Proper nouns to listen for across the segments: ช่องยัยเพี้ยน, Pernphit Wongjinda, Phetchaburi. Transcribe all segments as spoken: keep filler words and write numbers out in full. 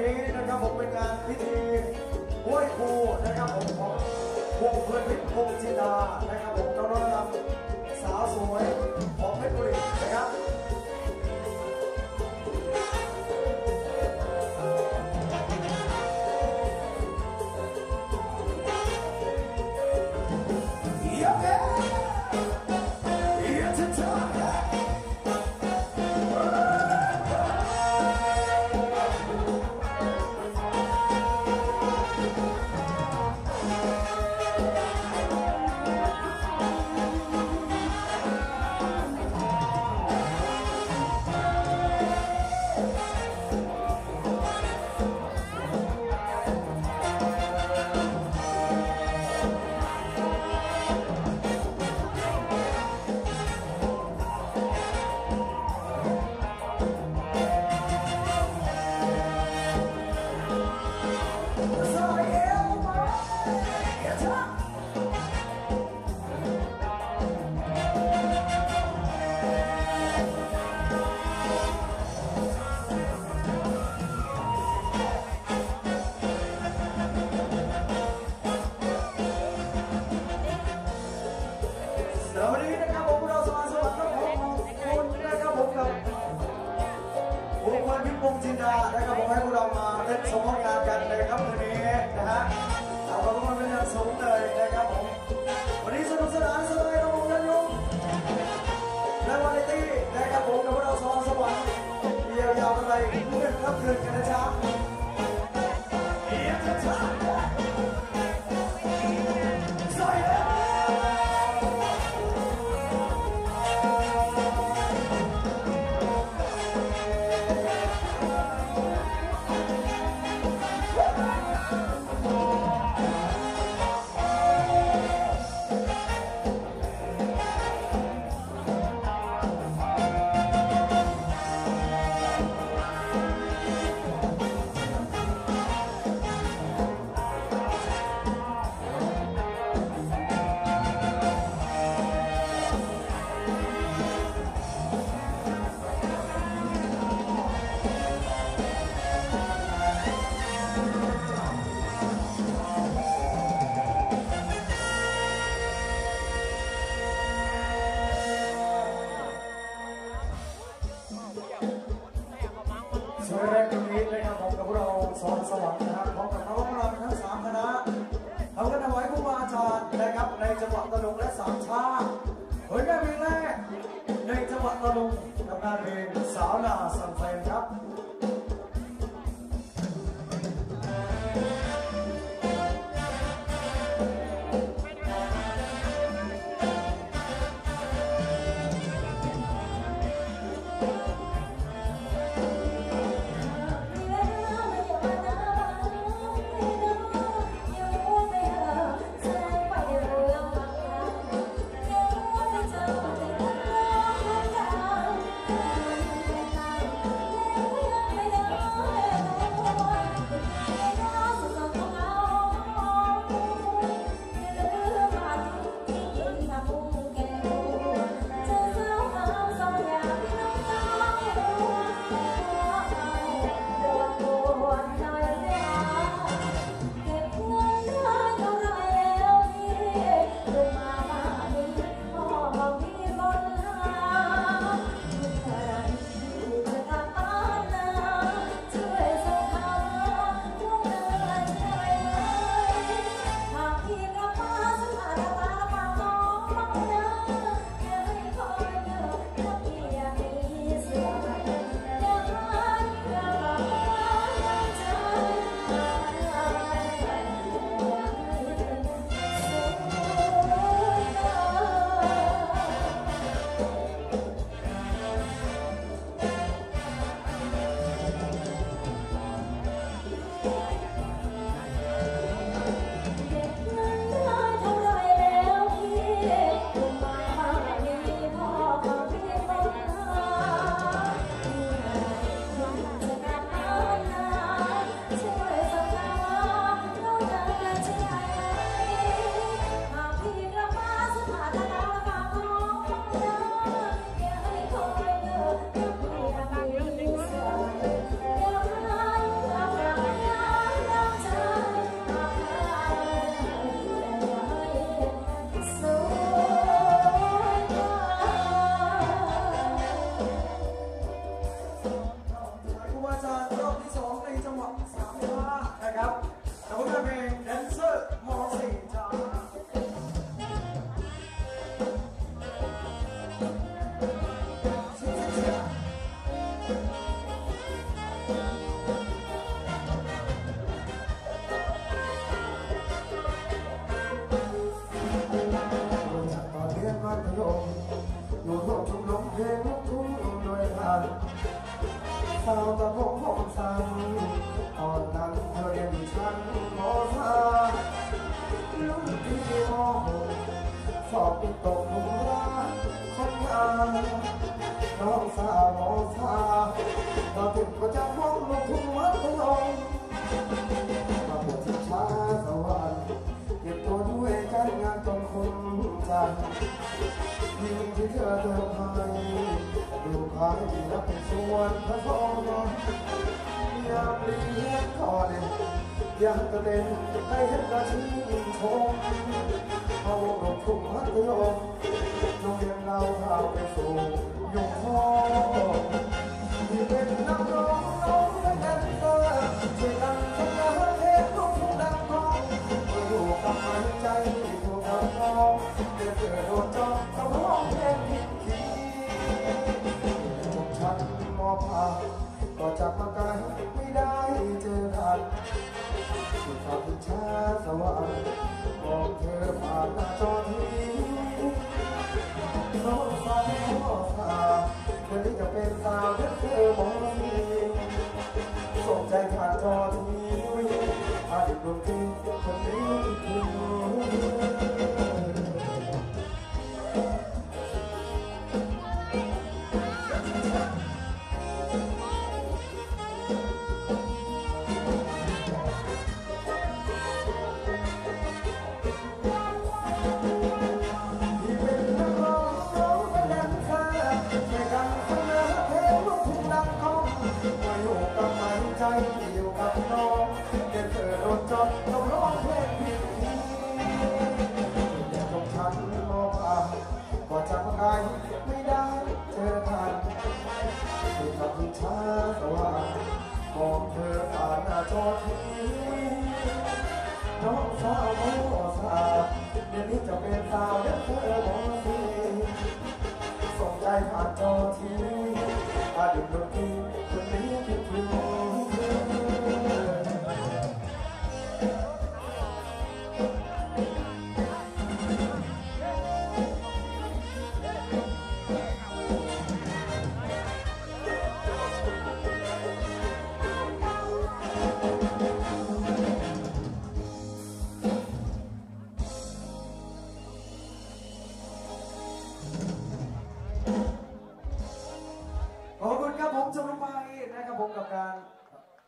นี้นะครับผมเป็นงานพิธีห้วยครูนะครับผมของวงเพื่อนพิษวงจินดานะครับผมน้องๆครับสาวสวยของเพชรบุรีนะครับนะครับผมให้พวกเรามาเล่นสงกรานต์กันเลยครับวันนี้นะฮะเราก็มาเป็นอย่างสูงเลยนะครับผมวันนี้สนุกสนานสบายครับผมและลุงและวาไรตี้นะครับผมกับพวกเราสองสวรรค์เดียวยาวกันไปเพื่อนรับเกินกันนะจ๊ะ หมดสามเวลานะครับแต่ว่าเพลงแดนเซอร์มอสี่จ้าสาวตะพงพงสังตอนนั้นเธอเรียนอยู่ชั้นม.สาม รุ่นพี่ม.หก สอบติดตกหลุมรักคนงานน้องสาวม.สาม มาถึงประจำห้องลงทุ่งวัดตะลงมาปวดที่ช้าสวรรค์เก็บตัวด้วยการงานจงคงจันยิ่งที่เธอเธอพายลูกค้าที่รับเป็นส่วนผสมยามเลี้ยงก่อนยังกระเด็นให้เห็นราชินีชมเขาหลบทุ่งฮัตโยมโรงเรียนเราพาไปสู่ยงทองที่เป็นนักร้องน้องและแดนเซอร์ช่วยกันทำงานเพลงลูกทุ่งดังกล้องมาอยู่กับมันใจที่ถูกทำร้องเด็กเกิดโดนจ้องเขาร้องเพลงผิดก็จับมาไกลไม่ได้เจอขัดสุดท้ายชาสวรรค์มองเธอผ่านหน้าจอทีน้องสาวน้องสาวเธอที่จะเป็นสาวเด็กเธอมองมีสนใจผ่านจอทีผ่านอีกดวงที่คนนี้คือไม่ได้เจอทันสุดท้ายที่ช้าสว่างมองเธอผ่านหน้าจอทีน้องสาวน้องสาวเดี๋ยวนี้จะเป็นสาวเด็กเธอมองสิส่งใจผ่านจอทีอาดิบดนตรีคนนี้คิดถึง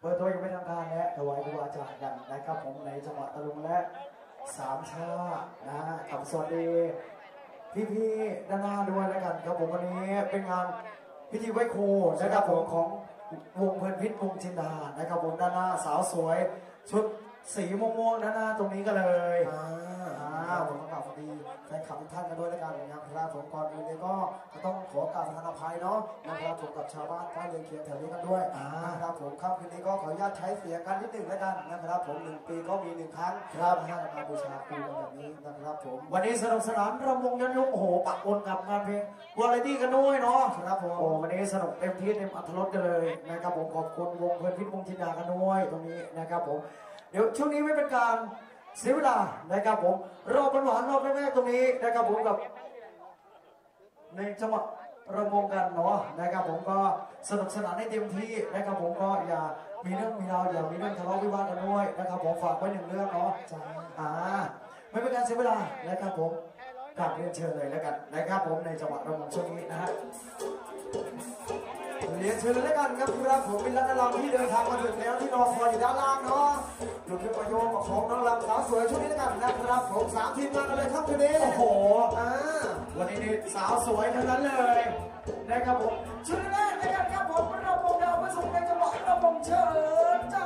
เปิดตัวยังไม่ทำการและถวายครูอาจารย์กันนะครับผมในจังหวัดตะลุงและสามชาตินะกับสวัสดีพี่ๆด้านหน้าด้วยแล้วกันครับผมวันนี้เป็นงานพิธีไหว้ครูนะครับผมของวงเพลินพิษวงจินดานะครับผมด้านหน้าสาวสวยชุดสีม่วงๆด้านหน้าตรงนี้ก็เลยผมต้องกราบสวัสดีแฟนคลับทุกท่านกันด้วยแล้วกันนะครับผมก่อนอื่นเลยก็จะต้องขอกราบประธานอภัยเนาะนะครับผมกับชาวบ้านใกล้เรือนเคียงแถวนี้กันด้วยนะครับผมค่ำคืนนี้ก็ขออนุญาตใช้เสียงกันนิดหนึ่งแล้วกันนะครับผมหนึ่งปีก็มีหนึ่งครั้งครับท่านมาบูชาครูกันแบบนี้นะครับผมวันนี้สนุกสนานรำวงย้อนยุคโอ้โหปะปนกับงานเพลงวาไรตี้กันด้วยเนาะครับผมโอ้วันนี้สนุกเต็มที่เต็มอรรถรสกันเลยนะครับผมขอบคุณวงเพลินพิษวงจินดากันด้วยตรงนี้นะครับผมเดี๋ยวช่วงนี้ไม่เป็นการเสียเวลานะครับผมรอบหวานรอบแรกๆตรงนี้นะครับผมกับในจังหวะระมงกันเนาะนะครับผมก็สนุกสนานให้เต็มที่นะครับผมก็อย่ามีเรื่องมีราวอย่ามีเรื่องทะเลาะวิวาทกันด้วยนะครับผมฝากไว้หนึ่งเรื่องเนาะจ้าอ่าไม่เป็นการเสียเวลานะครับผมกราบเรียนเชิญเลยแล้วกันนะครับผมในจังหวะระมงช่วงนี้นะฮะเรียนเชิญแล้วกันครับคุณรับผมเป็นรัตนามที่เดินทางมาถึงแล้วที่นอนคอยอยู่ด้านล่างเนาะหลุดไปประโยชน์กับของน้องลำสาวสวยช่วงนี้แล้วกันนะครับผมสามทีมงานกันเลยครับคืนนี้โอ้โหอ่าวันนี้นี่สาวสวยทั้งนั้นเลยนะครับผมชุดแรกนะครับครับผมเราบงดาวมาส่งในจังหวะเราบงเชิญจ้า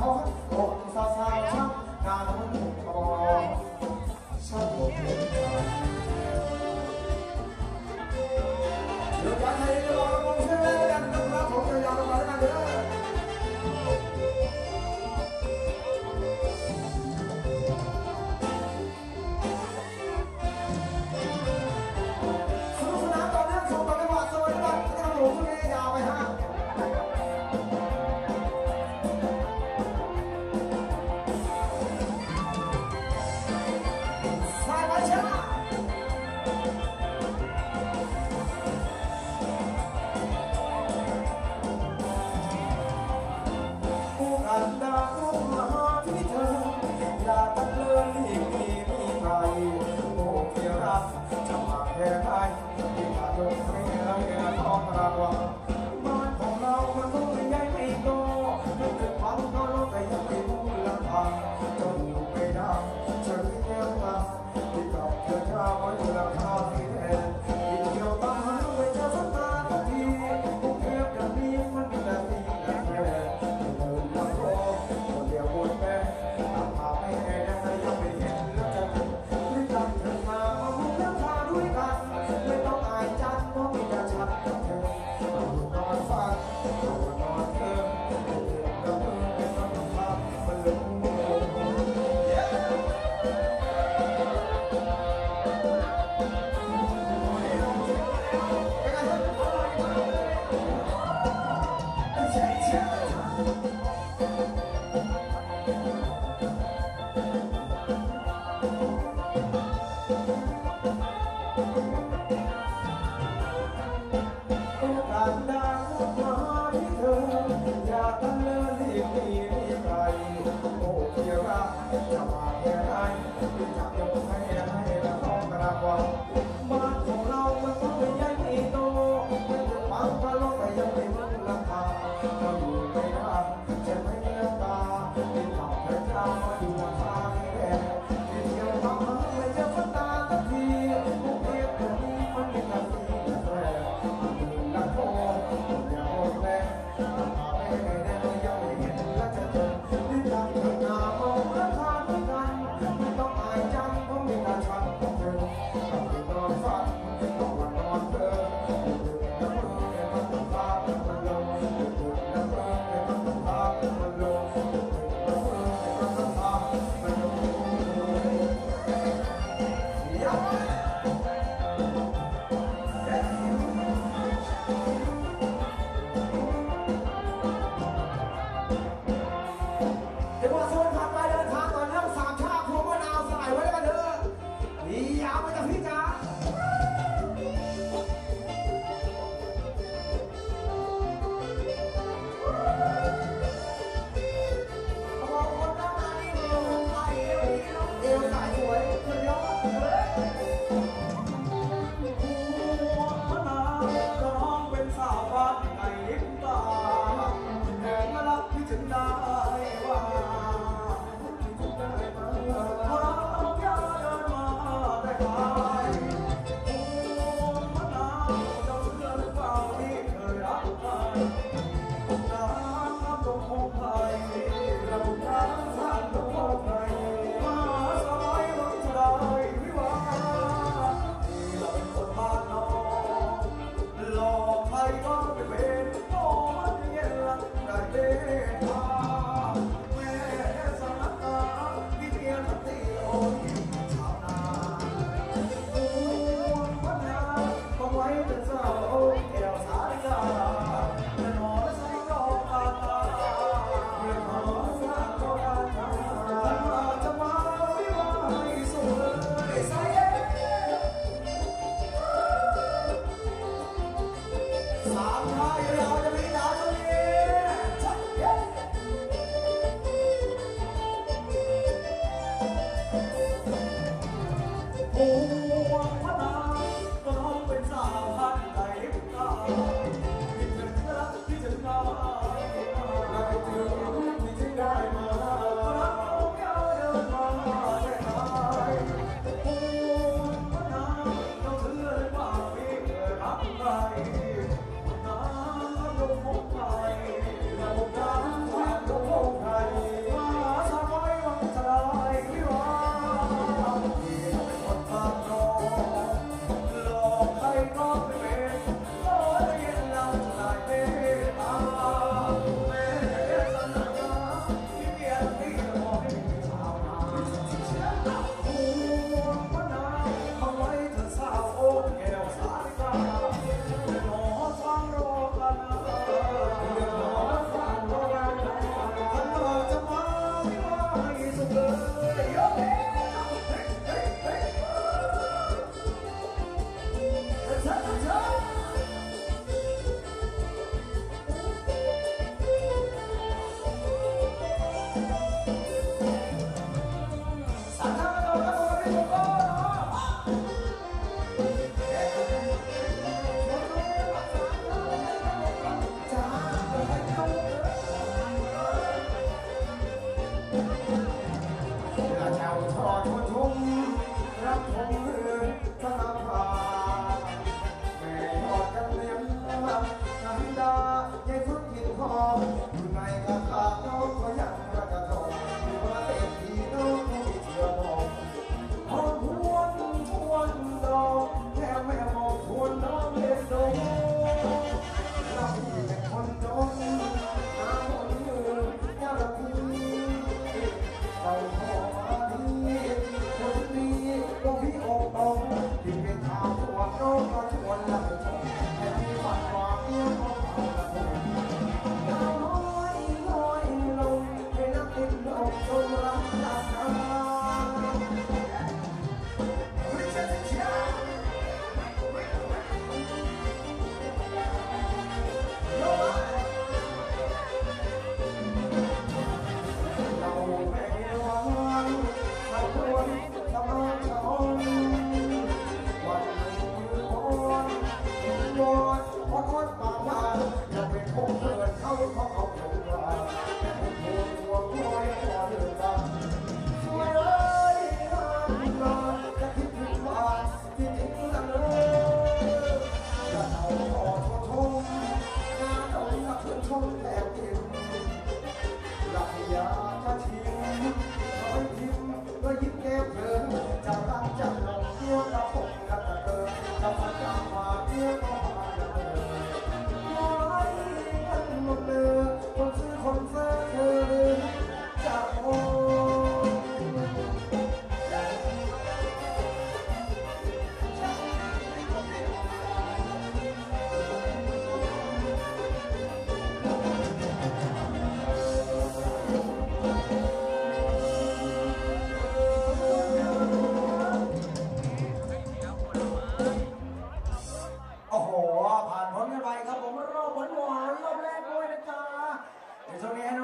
ท้องอกสาวสาวช่างงานมันหนุ่มทองช่างหนุ่มทองเดี๋ยวการใช้จะบอกมองเชื่อกันต้องรับผมจะยาวลงมาได้ไหม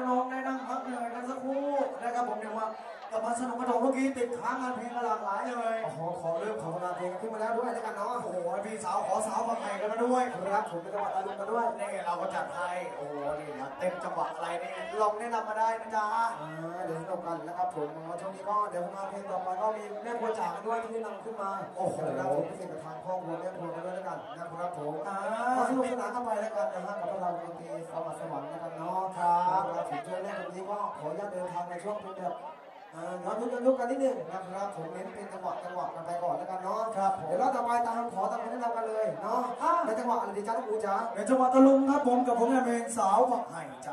น้องๆได้นั่งพักเหนื่อยกันสักครู่นะครับผมเดี๋ยวว่ากับมาสนุกกระโดดเมื่อกี้ติดค้างงานเพลงหลากหลายเลยขอขอเริ่มของานเพลงขึ้นมาแล้วด้วยแล้วกันเนาะโอ้โหพี่สาวขอสาวมาแข่งกันมาด้วยครับผมเป็นจังหวะตะลุมกันด้วยนี่เราก็จัดให้โอ้โหนี่นะเต็มจังหวะอะไรนี่ลองแนะนำมาได้นะจ๊ะเดี๋ยวสนุกกันนะครับผมช่วงนี้ก็เดี๋ยวงานเพลงต่อไปก็มีแม่ครัวจ๋ากันด้วยที่นำขึ้นมาโอ้โหนะครับผมพิเศษกับทางครอบครัวแม่ครัวกันด้วยแล้วกันนะครับผมก็สนุกสนานกันไปแล้วกันนะครับกับเราเป็นทีสวัสดิ์สวรรค์นะครับเนาะครับเราถึงช่วงแรกตรงนี้ก็ขออนุญาตเดินทางในช่วงที่แบบย้อนยุคย้อนยุคกันนิดนึงนะครับผมเน้นเป็นจังหวะจังหวะกันไปก่อนแล้วกันเนาะครับเดี๋ยวเราต่อไปตามขอตามแนะนำกันเลยเนาะในจังหวะอะไรดีจ้าลูกปูจ้าในจังหวะตะลุงครับผมกับผมเนี่ยเป็นสาวผักไห่จ้า